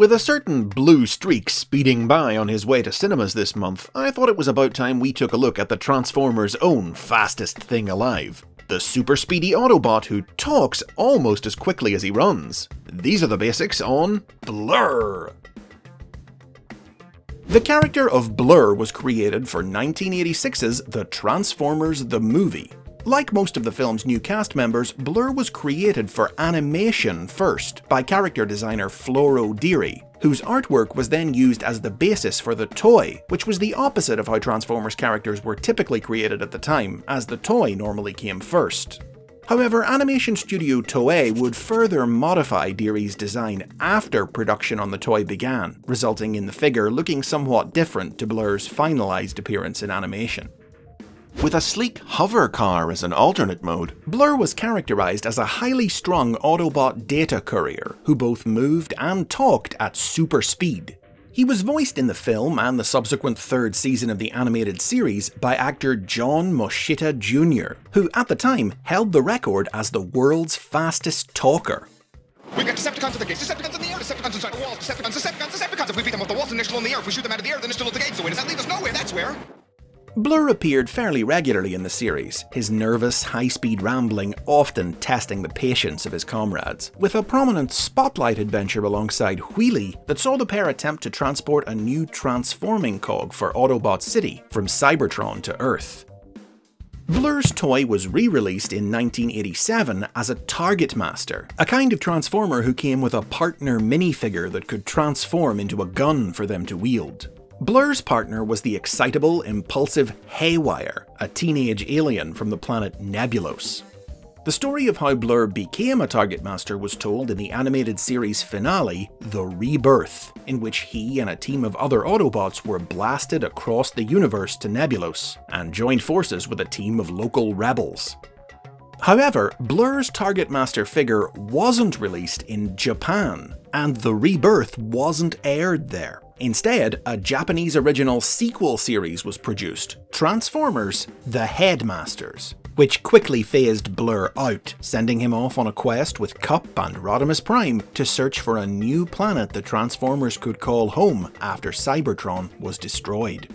With a certain blue streak speeding by on his way to cinemas this month, I thought it was about time we took a look at the Transformers' own fastest thing alive, the super speedy Autobot who talks almost as quickly as he runs. These are the basics on Blur. The character of Blur was created for 1986's The Transformers the Movie. Like most of the film's new cast members, Blur was created for animation first by character designer Floro Dery, whose artwork was then used as the basis for the toy, which was the opposite of how Transformers characters were typically created at the time, as the toy normally came first. However, animation studio Toei would further modify Deary's design after production on the toy began, resulting in the figure looking somewhat different to Blur's finalized appearance in animation. With a sleek hover car as an alternate mode, Blur was characterized as a highly strung Autobot data courier who both moved and talked at super speed. He was voiced in the film and the subsequent third season of the animated series by actor John Moschitta Jr., who at the time held the record as the world's fastest talker. We've got Decepticons at the gates, Decepticons in the air, Decepticons inside the walls, Decepticons, Decepticons, Decepticons! If we beat them off the walls, then they're still in the air. If we shoot them out of the air, then they're still at the gates. So wait, does that leave us nowhere? That's where... Blur appeared fairly regularly in the series, his nervous, high-speed rambling often testing the patience of his comrades, with a prominent spotlight adventure alongside Wheelie that saw the pair attempt to transport a new transforming cog for Autobot City from Cybertron to Earth. Blur's toy was re-released in 1987 as a Target Master, a kind of Transformer who came with a partner minifigure that could transform into a gun for them to wield. Blur's partner was the excitable, impulsive Haywire, a teenage alien from the planet Nebulos. The story of how Blur became a Target Master was told in the animated series finale, The Rebirth, in which he and a team of other Autobots were blasted across the universe to Nebulos, and joined forces with a team of local rebels. However, Blur's Target Master figure wasn't released in Japan, and The Rebirth wasn't aired there. Instead, a Japanese original sequel series was produced, Transformers The Headmasters, which quickly phased Blur out, sending him off on a quest with Cup and Rodimus Prime to search for a new planet the Transformers could call home after Cybertron was destroyed.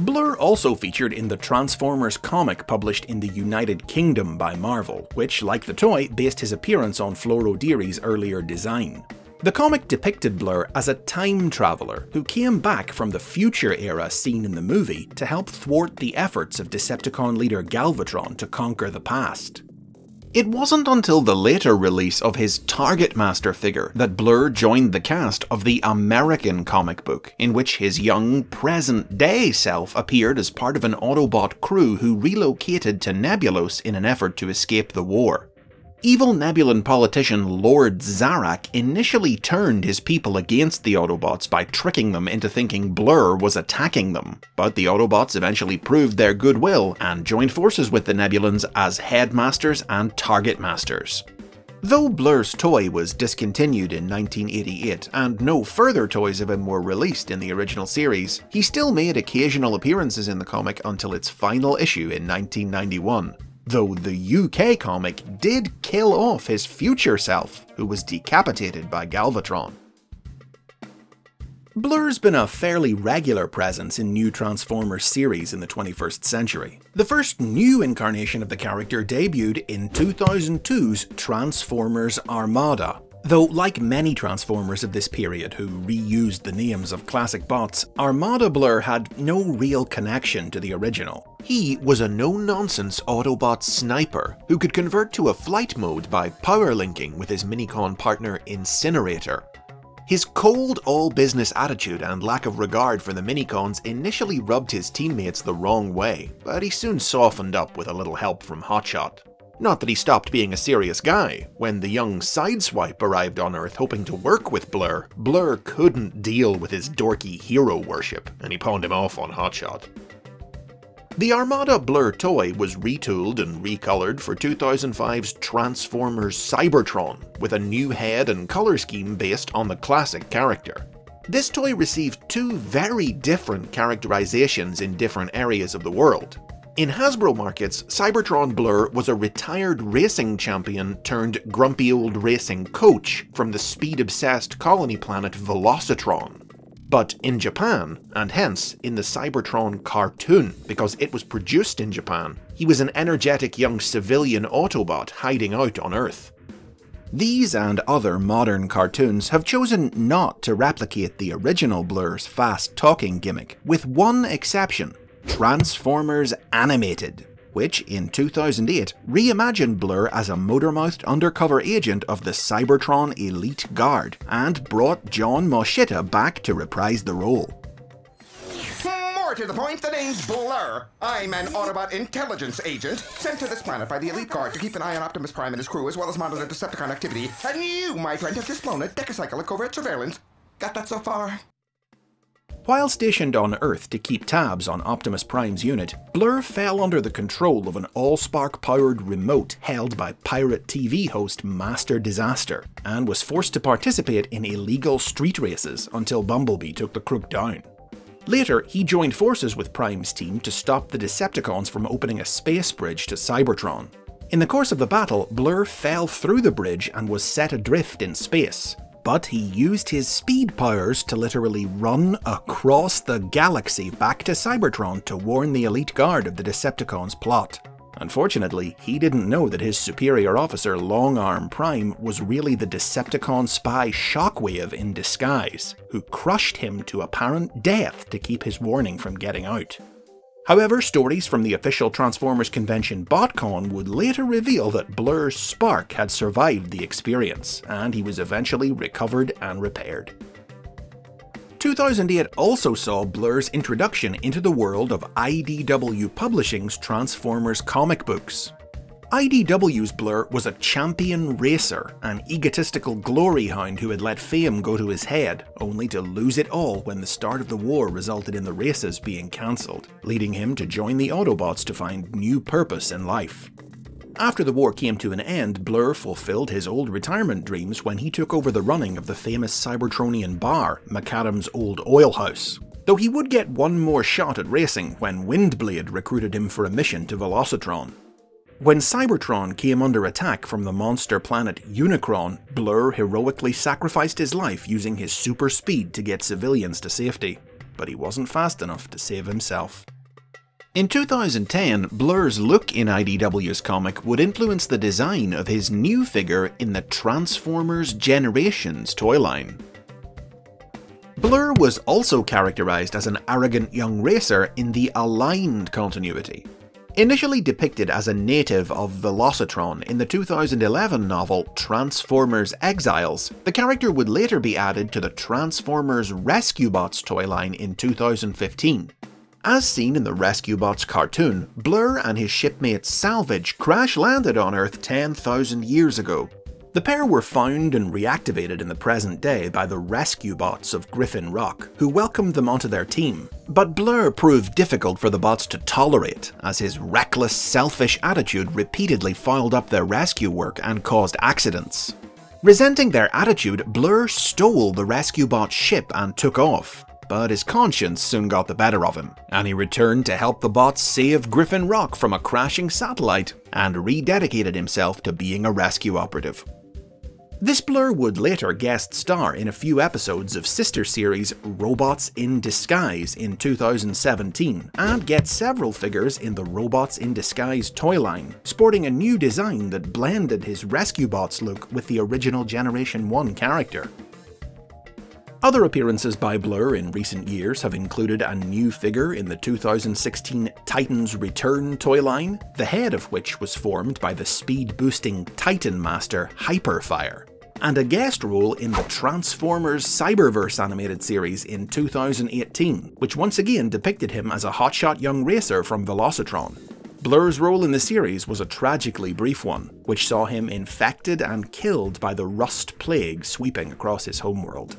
Blur also featured in the Transformers comic published in the United Kingdom by Marvel, which, like the toy, based his appearance on Floro Dery's earlier design. The comic depicted Blur as a time traveler who came back from the future era seen in the movie to help thwart the efforts of Decepticon leader Galvatron to conquer the past. It wasn't until the later release of his Target Master figure that Blur joined the cast of the American comic book, in which his young, present-day self appeared as part of an Autobot crew who relocated to Nebulos in an effort to escape the war. Evil Nebulan politician Lord Zarak initially turned his people against the Autobots by tricking them into thinking Blur was attacking them, but the Autobots eventually proved their goodwill and joined forces with the Nebulans as Headmasters and Target Masters. Though Blur's toy was discontinued in 1988 and no further toys of him were released in the original series, he still made occasional appearances in the comic until its final issue in 1991. Though the UK comic did kill off his future self, who was decapitated by Galvatron. Blur's been a fairly regular presence in new Transformers series in the 21st century. The first new incarnation of the character debuted in 2002's Transformers Armada. Though, like many Transformers of this period who reused the names of classic bots, Armada Blur had no real connection to the original. He was a no-nonsense Autobot sniper who could convert to a flight mode by power-linking with his Minicon partner Incinerator. His cold all-business attitude and lack of regard for the Minicons initially rubbed his teammates the wrong way, but he soon softened up with a little help from Hotshot. Not that he stopped being a serious guy. When the young Sideswipe arrived on Earth hoping to work with Blur, Blur couldn't deal with his dorky hero worship, and he pawned him off on Hotshot. The Armada Blur toy was retooled and recolored for 2005's Transformers Cybertron, with a new head and color scheme based on the classic character. This toy received two very different characterizations in different areas of the world. In Hasbro markets, Cybertron Blur was a retired racing champion turned grumpy old racing coach from the speed-obsessed colony planet Velocitron. But in Japan, and hence in the Cybertron cartoon, because it was produced in Japan, he was an energetic young civilian Autobot hiding out on Earth. These and other modern cartoons have chosen not to replicate the original Blur's fast-talking gimmick, with one exception, Transformers Animated, which in 2008 reimagined Blur as a motor-mouthed undercover agent of the Cybertron Elite Guard and brought John Moschitta back to reprise the role. More to the point, the name's Blur. I'm an Autobot intelligence agent sent to this planet by the Elite Guard to keep an eye on Optimus Prime and his crew as well as monitor Decepticon activity. And you, my friend, have just blown a decacycle of covert surveillance. Got that so far? While stationed on Earth to keep tabs on Optimus Prime's unit, Blur fell under the control of an AllSpark-powered remote held by pirate TV host Master Disaster, and was forced to participate in illegal street races until Bumblebee took the crook down. Later, he joined forces with Prime's team to stop the Decepticons from opening a space bridge to Cybertron. In the course of the battle, Blur fell through the bridge and was set adrift in space. But he used his speed powers to literally run across the galaxy back to Cybertron to warn the Elite Guard of the Decepticons' plot. Unfortunately, he didn't know that his superior officer Longarm Prime was really the Decepticon spy Shockwave in disguise, who crushed him to apparent death to keep his warning from getting out. However, stories from the official Transformers convention BotCon would later reveal that Blur's spark had survived the experience, and he was eventually recovered and repaired. 2008 also saw Blur's introduction into the world of IDW Publishing's Transformers comic books. IDW's Blur was a champion racer, an egotistical glory hound who had let fame go to his head, only to lose it all when the start of the war resulted in the races being cancelled, leading him to join the Autobots to find new purpose in life. After the war came to an end, Blur fulfilled his old retirement dreams when he took over the running of the famous Cybertronian bar, McAdam's Old Oil House. Though he would get one more shot at racing when Windblade recruited him for a mission to Velocitron. When Cybertron came under attack from the monster planet Unicron, Blur heroically sacrificed his life using his super speed to get civilians to safety, but he wasn't fast enough to save himself. In 2010, Blur's look in IDW's comic would influence the design of his new figure in the Transformers Generations toy line. Blur was also characterized as an arrogant young racer in the Aligned continuity. Initially depicted as a native of Velocitron in the 2011 novel Transformers Exiles, the character would later be added to the Transformers Rescue Bots toy line in 2015. As seen in the Rescue Bots cartoon, Blur and his shipmate Salvage crash-landed on Earth 10,000 years ago. The pair were found and reactivated in the present day by the Rescue Bots of Griffin Rock, who welcomed them onto their team. But Blur proved difficult for the bots to tolerate, as his reckless, selfish attitude repeatedly fouled up their rescue work and caused accidents. Resenting their attitude, Blur stole the Rescue Bot's ship and took off, but his conscience soon got the better of him, and he returned to help the bots save Griffin Rock from a crashing satellite and rededicated himself to being a rescue operative. This Blur would later guest star in a few episodes of sister series Robots in Disguise in 2017, and get several figures in the Robots in Disguise toy line, sporting a new design that blended his Rescue Bots look with the original Generation 1 character. Other appearances by Blur in recent years have included a new figure in the 2016 Titans Return toy line, the head of which was formed by the speed-boosting Titan Master Hyperfire, and a guest role in the Transformers Cyberverse animated series in 2018, which once again depicted him as a hotshot young racer from Velocitron. Blur's role in the series was a tragically brief one, which saw him infected and killed by the rust plague sweeping across his homeworld.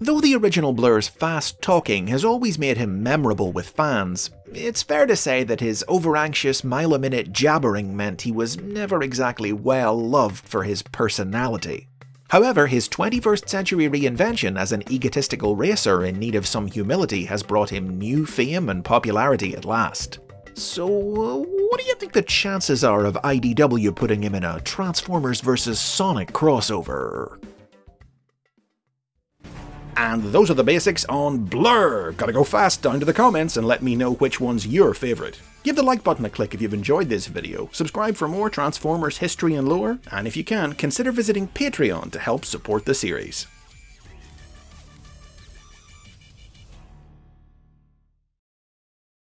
Though the original Blur's fast talking has always made him memorable with fans, it's fair to say that his overanxious mile-a-minute jabbering meant he was never exactly well loved for his personality. However, his 21st century reinvention as an egotistical racer in need of some humility has brought him new fame and popularity at last. So, what do you think the chances are of IDW putting him in a Transformers vs. Sonic crossover? And those are the basics on Blur! Gotta go fast down to the comments and let me know which one's your favourite. Give the like button a click if you've enjoyed this video, subscribe for more Transformers history and lore, and if you can, consider visiting Patreon to help support the series.